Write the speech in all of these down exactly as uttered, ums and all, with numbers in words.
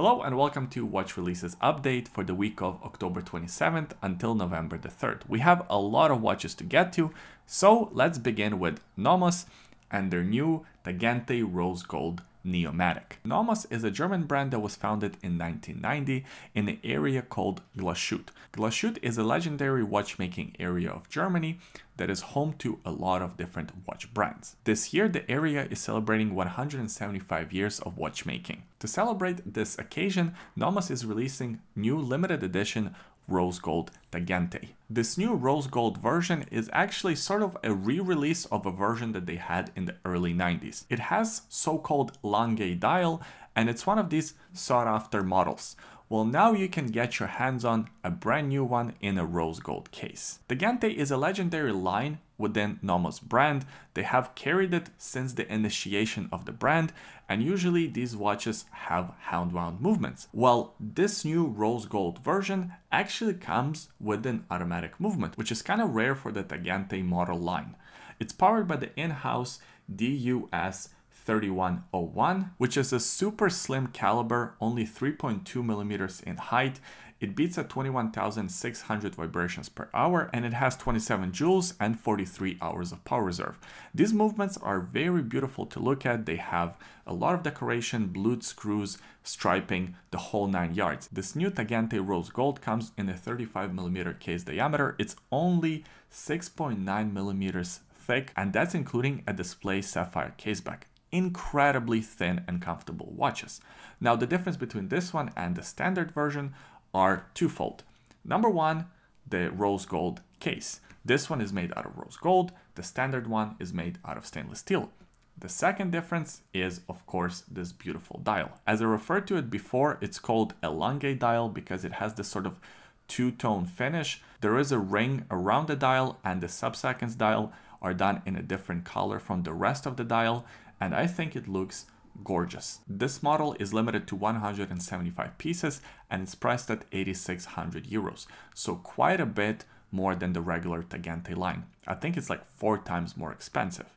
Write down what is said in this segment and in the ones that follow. Hello and welcome to Watch Releases update for the week of October twenty-seventh until November the third. We have a lot of watches to get to, so let's begin with Nomos and their new Tangente Rose Gold Neomatik. Nomos is a German brand that was founded in nineteen ninety in an area called Glashütte. Glashütte is a legendary watchmaking area of Germany that is home to a lot of different watch brands. This year, the area is celebrating one hundred seventy-five years of watchmaking. To celebrate this occasion, Nomos is releasing new limited edition Rose Gold Tangente. This new Rose Gold version is actually sort of a re-release of a version that they had in the early nineties. It has so-called Lange dial, and it's one of these sought-after models. Well, now you can get your hands on a brand new one in a rose gold case. Tangente is a legendary line within Nomos brand. They have carried it since the initiation of the brand, and usually these watches have hand-wound movements. Well, this new rose gold version actually comes with an automatic movement, which is kind of rare for the Tangente model line. It's powered by the in-house D U S thirty-one oh one, which is a super slim caliber, only three point two millimeters in height. It beats at twenty-one thousand six hundred vibrations per hour, and it has twenty-seven joules and forty-three hours of power reserve. These movements are very beautiful to look at. They have a lot of decoration, blued screws, striping, the whole nine yards. This new Tangente Rose Gold comes in a thirty-five millimeter case diameter. It's only six point nine millimeters thick, and that's including a display sapphire caseback. Incredibly thin and comfortable watches. Now, the difference between this one and the standard version are twofold. Number one, the rose gold case. This one is made out of rose gold. The standard one is made out of stainless steel. The second difference is, of course, this beautiful dial. As I referred to it before, it's called a Lange dial because it has this sort of two-tone finish. There is a ring around the dial, and the subseconds dial are done in a different color from the rest of the dial, and I think it looks gorgeous. This model is limited to one hundred seventy-five pieces, and it's priced at eighty-six hundred euros. So quite a bit more than the regular Tangente line. I think it's like four times more expensive.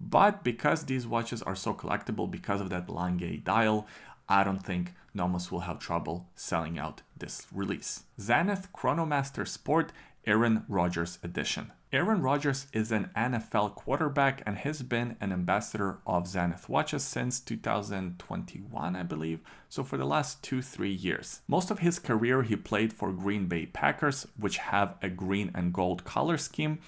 But because these watches are so collectible because of that Lange dial, I don't think Nomos will have trouble selling out this release. Zenith Chronomaster Sport Aaron Rodgers edition. Aaron Rodgers is an N F L quarterback and has been an ambassador of Zenith watches since two thousand twenty-one, I believe, so for the last two, three years. Most of his career he played for Green Bay Packers, which have a green and gold color scheme.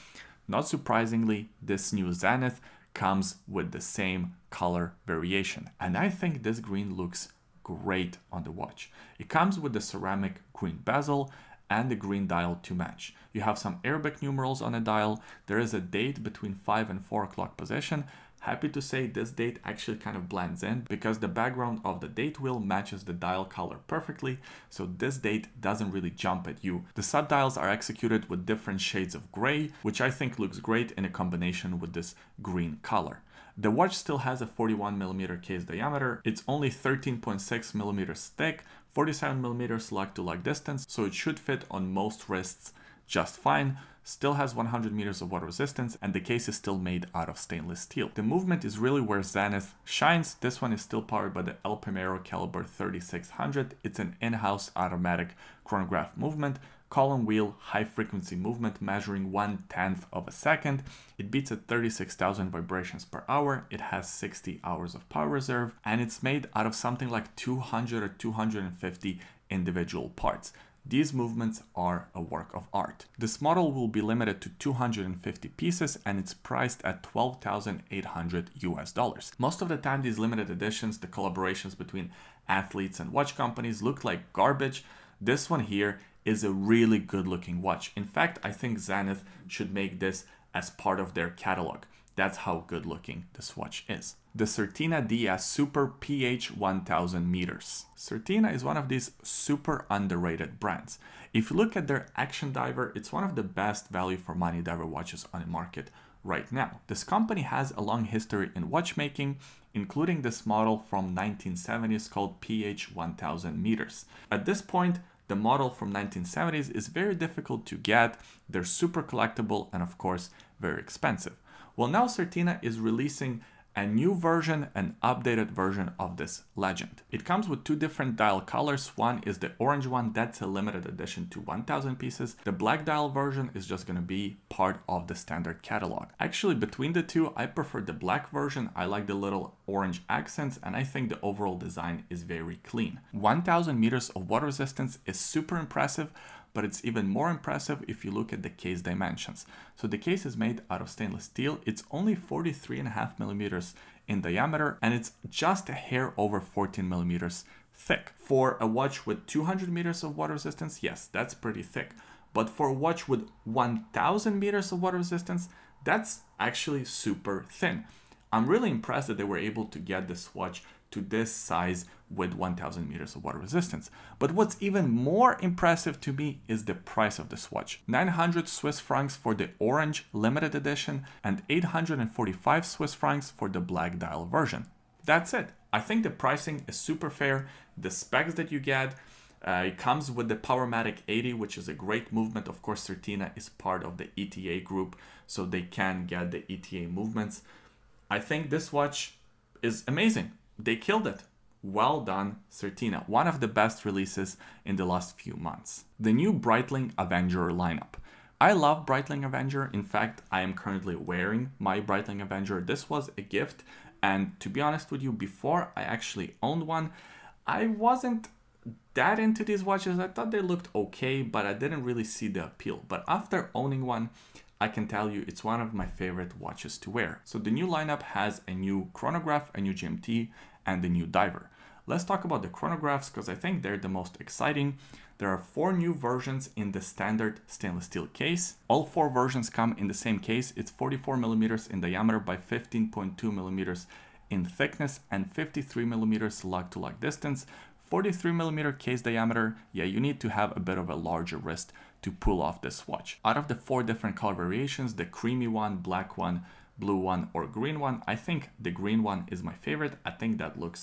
Not surprisingly, this new Zenith comes with the same color variation, and I think this green looks great on the watch. It comes with the ceramic green bezel and the green dial to match. You have some Arabic numerals on the dial. There is a date between five and four o'clock position. Happy to say this date actually kind of blends in because the background of the date wheel matches the dial color perfectly, so this date doesn't really jump at you. The subdials are executed with different shades of gray, which I think looks great in a combination with this green color. The watch still has a forty-one millimeter case diameter. It's only thirteen point six millimeters thick, forty-seven millimeters lug to lug distance, so it should fit on most wrists just fine. Still has one hundred meters of water resistance, and the case is still made out of stainless steel. The movement is really where Zenith shines. This one is still powered by the El Primero Caliber thirty-six hundred. It's an in-house automatic chronograph movement, column wheel, high frequency movement measuring one tenth of a second. It beats at thirty-six thousand vibrations per hour. It has sixty hours of power reserve, and it's made out of something like two hundred or two hundred fifty individual parts. These movements are a work of art. This model will be limited to two hundred fifty pieces, and it's priced at twelve thousand eight hundred US dollars. Most of the time, these limited editions, the collaborations between athletes and watch companies, look like garbage. This one here is a really good looking watch. In fact, I think Zenith should make this as part of their catalog. That's how good looking this watch is. The Certina D S Super P H one thousand meters. Certina is one of these super underrated brands. If you look at their Action Diver, it's one of the best value for money diver watches on the market right now. This company has a long history in watchmaking, including this model from nineteen seventies called P H one thousand meters. At this point, the model from nineteen seventies is very difficult to get. They're super collectible and, of course, very expensive. Well, now Certina is releasing a new version and updated version of this legend. It comes with two different dial colors. One is the orange one, that's a limited edition to one thousand pieces. The black dial version is just gonna be part of the standard catalog. Actually, between the two, I prefer the black version. I like the little orange accents, and I think the overall design is very clean. one thousand meters of water resistance is super impressive, but it's even more impressive if you look at the case dimensions. So the case is made out of stainless steel. It's only forty-three and a half millimeters in diameter, and it's just a hair over fourteen millimeters thick. For a watch with two hundred meters of water resistance, yes, that's pretty thick. But for a watch with one thousand meters of water resistance, that's actually super thin. I'm really impressed that they were able to get this watch to this size with one thousand meters of water resistance. But what's even more impressive to me is the price of this watch. nine hundred Swiss francs for the orange limited edition and eight hundred forty-five Swiss francs for the black dial version. That's it. I think the pricing is super fair. The specs that you get, Uh, it comes with the Powermatic eighty, which is a great movement. Of course, Certina is part of the E T A group, so they can get the E T A movements. I think this watch is amazing. They killed it. Well done, Certina. One of the best releases in the last few months. The new Breitling Avenger lineup. I love Breitling Avenger. In fact, I am currently wearing my Breitling Avenger. This was a gift. And to be honest with you, before I actually owned one, I wasn't that into these watches. I thought they looked okay, but I didn't really see the appeal. But after owning one, I can tell you it's one of my favorite watches to wear. So the new lineup has a new chronograph, a new G M T, and a new diver. Let's talk about the chronographs, because I think they're the most exciting. There are four new versions in the standard stainless steel case. All four versions come in the same case. It's forty-four millimeters in diameter by fifteen point two millimeters in thickness and fifty-three millimeters lug-to-lug distance. forty-three millimeter case diameter. Yeah, you need to have a bit of a larger wrist to pull off this watch. Out of the four different color variations, the creamy one, black one, blue one, or green one, I think the green one is my favorite. I think that looks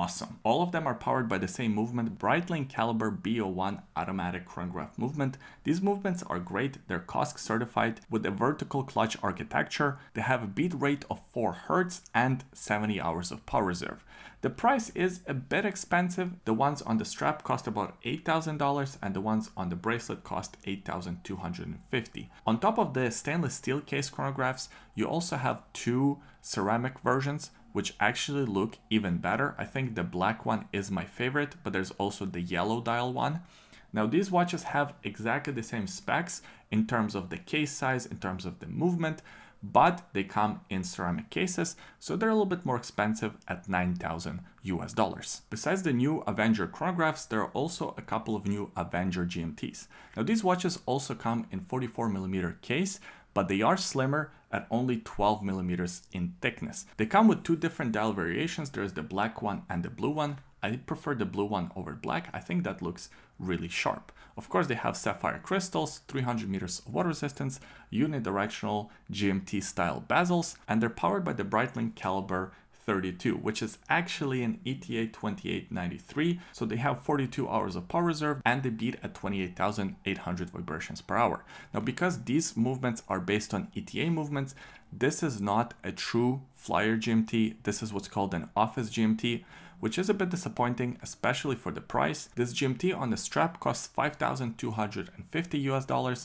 awesome. All of them are powered by the same movement, Breitling Caliber B zero one automatic chronograph movement. These movements are great. They're C O S C certified with a vertical clutch architecture. They have a beat rate of four hertz and seventy hours of power reserve. The price is a bit expensive. The ones on the strap cost about eight thousand dollars and the ones on the bracelet cost eight thousand two hundred fifty dollars. On top of the stainless steel case chronographs, you also have two ceramic versions, which actually look even better. I think the black one is my favorite, but there's also the yellow dial one. Now these watches have exactly the same specs in terms of the case size, in terms of the movement, but they come in ceramic cases, so they're a little bit more expensive at nine thousand US dollars. Besides the new Avenger chronographs, there are also a couple of new Avenger G M Ts. Now these watches also come in forty-four millimeter case, but they are slimmer at only twelve millimeters in thickness. They come with two different dial variations. There's the black one and the blue one. I prefer the blue one over black. I think that looks really sharp. Of course, they have sapphire crystals, three hundred meters of water resistance, unidirectional G M T style bezels, and they're powered by the Breitling Caliber thirty-two, which is actually an E T A twenty-eight ninety-three. So they have forty-two hours of power reserve and they beat at twenty-eight thousand eight hundred vibrations per hour. Now, because these movements are based on E T A movements, this is not a true flyer G M T. This is what's called an office G M T, which is a bit disappointing, especially for the price. This G M T on the strap costs five thousand two hundred fifty US dollars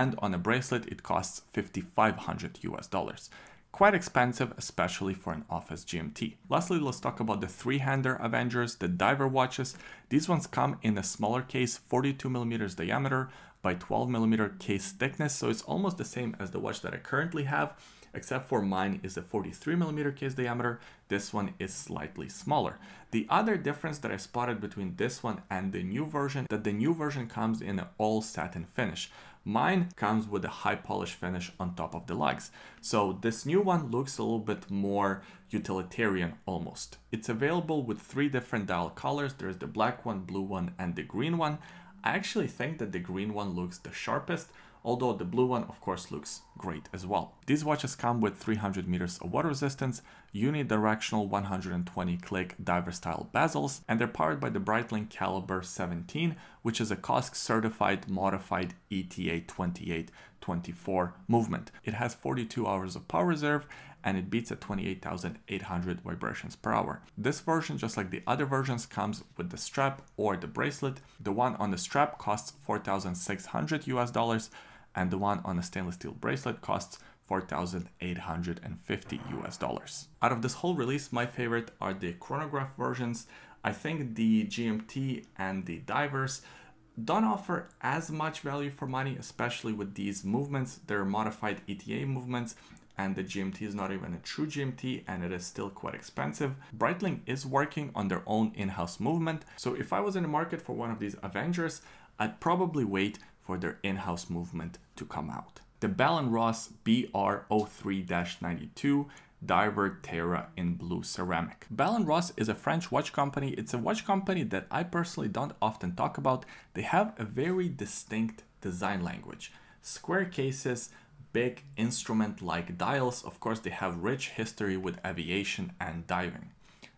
and on a bracelet, it costs fifty-five hundred US dollars. Quite expensive, especially for an office G M T. Lastly, let's talk about the three-hander Avengers, the diver watches. These ones come in a smaller case, forty-two millimeters diameter by twelve millimeter case thickness. So it's almost the same as the watch that I currently have, except for mine is a forty-three millimeter case diameter. This one is slightly smaller. The other difference that I spotted between this one and the new version, that the new version comes in an all satin finish. Mine comes with a high polish finish on top of the lugs. So this new one looks a little bit more utilitarian almost. It's available with three different dial colors. There's the black one, blue one, and the green one. I actually think that the green one looks the sharpest, although the blue one of course looks great as well. These watches come with three hundred meters of water resistance, unidirectional one hundred twenty click diver style bezels, and they're powered by the Breitling Caliber seventeen, which is a C O S C certified modified E T A twenty-eight twenty-four movement. It has forty-two hours of power reserve and it beats at twenty-eight thousand eight hundred vibrations per hour. This version, just like the other versions, comes with the strap or the bracelet. The one on the strap costs four thousand six hundred US dollars, and the one on a stainless steel bracelet costs four thousand eight hundred fifty US dollars. Out of this whole release, my favorite are the chronograph versions. I think the G M T and the divers don't offer as much value for money, especially with these movements. They're modified E T A movements, and the G M T is not even a true G M T, and it is still quite expensive. Breitling is working on their own in-house movement, so if I was in the market for one of these Avengers, I'd probably wait for their in-house movement to come out. The Bell and Ross B R zero three dash ninety-two Diver Terra in blue ceramic. Bell and Ross is a French watch company. It's a watch company that I personally don't often talk about. They have a very distinct design language. Square cases, big instrument-like dials. Of course, they have rich history with aviation and diving.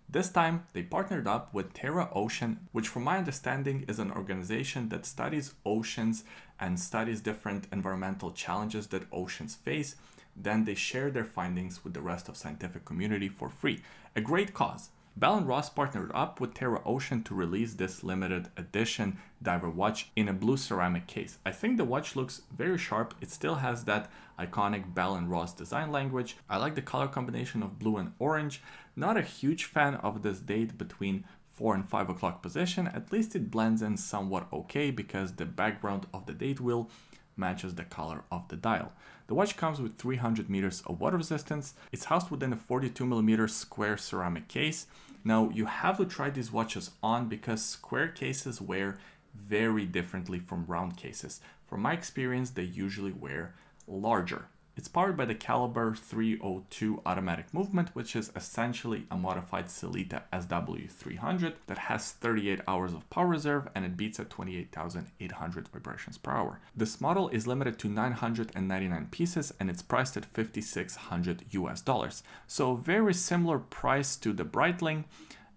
This time, they partnered up with Terra Ocean, which from my understanding is an organization that studies oceans and studies different environmental challenges that oceans face. Then they share their findings with the rest of scientific community for free. A great cause. Bell and Ross partnered up with Terra Ocean to release this limited edition diver watch in a blue ceramic case. I think the watch looks very sharp. It still has that iconic Bell and Ross design language. I like the color combination of blue and orange. Not a huge fan of this date between four and five o'clock position. At least it blends in somewhat okay because the background of the date wheel matches the color of the dial. The watch comes with three hundred meters of water resistance. It's housed within a forty-two millimeter square ceramic case. Now you have to try these watches on because square cases wear very differently from round cases. From my experience, they usually wear larger. It's powered by the Caliber three oh two automatic movement, which is essentially a modified Sellita S W three hundred that has thirty-eight hours of power reserve, and it beats at twenty-eight thousand eight hundred vibrations per hour. This model is limited to nine hundred ninety-nine pieces, and it's priced at fifty-six hundred US dollars. So very similar price to the Breitling,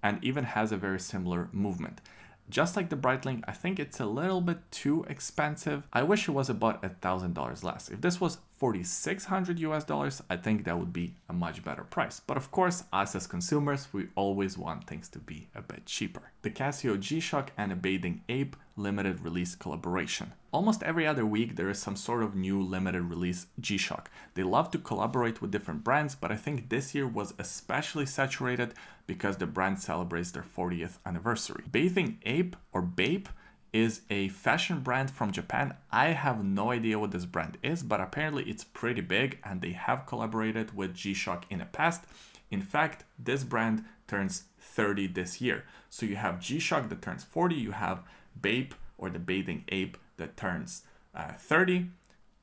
and even has a very similar movement. Just like the Breitling, I think it's a little bit too expensive. I wish it was about one thousand dollars less. If this was forty-six hundred US dollars, I think that would be a much better price. But of course, us as consumers, we always want things to be a bit cheaper. The Casio G-Shock and A Bathing Ape limited release collaboration. Almost every other week, there is some sort of new limited release G-Shock. They love to collaborate with different brands, but I think this year was especially saturated because the brand celebrates their fortieth anniversary. Bathing Ape or Bape is a fashion brand from Japan. I have no idea what this brand is, but apparently it's pretty big and they have collaborated with G-Shock in the past. In fact, this brand turns thirty this year. So you have G-Shock that turns forty, you have Bape or the Bathing Ape that turns uh, thirty.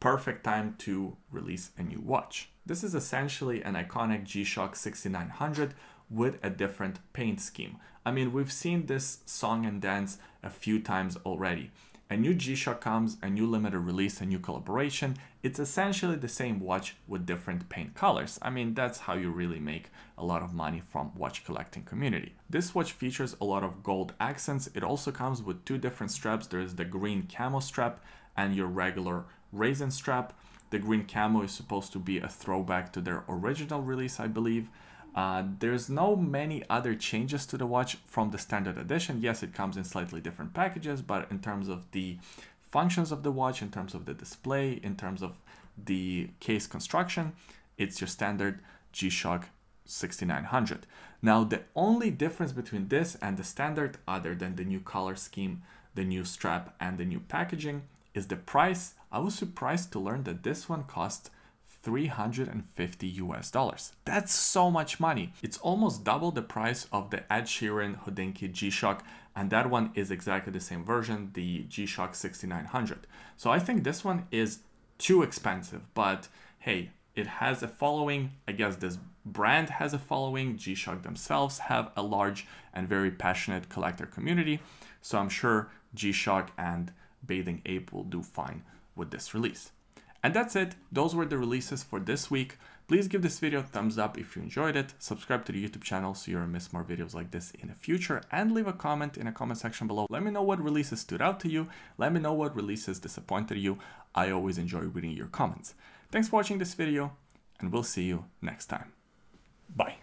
Perfect time to release a new watch. This is essentially an iconic G-Shock sixty-nine hundred with a different paint scheme. I mean, we've seen this song and dance a few times already. A new G-Shock comes, a new limited release, a new collaboration. It's essentially the same watch with different paint colors. I mean, that's how you really make a lot of money from watch collecting community. This watch features a lot of gold accents. It also comes with two different straps. There is the green camo strap and your regular raisin strap. The green camo is supposed to be a throwback to their original release, I believe. Uh, there's no many other changes to the watch from the standard edition. Yes, it comes in slightly different packages, but in terms of the functions of the watch, in terms of the display, in terms of the case construction, it's your standard G-Shock sixty-nine hundred. Now, the only difference between this and the standard, other than the new color scheme, the new strap, and the new packaging, is the price. I was surprised to learn that this one costs three hundred fifty US dollars. That's so much money. It's almost double the price of the Ed Sheeran Hodinkee G-Shock, and that one is exactly the same version, the G-Shock sixty-nine hundred. So I think this one is too expensive, but hey, it has a following. I guess this brand has a following. G-Shock themselves have a large and very passionate collector community. So I'm sure G-Shock and Bathing Ape will do fine with this release. And that's it. Those were the releases for this week. Please give this video a thumbs up if you enjoyed it. Subscribe to the YouTube channel so you don't miss more videos like this in the future. And leave a comment in the comment section below. Let me know what releases stood out to you. Let me know what releases disappointed you. I always enjoy reading your comments. Thanks for watching this video, and we'll see you next time. Bye.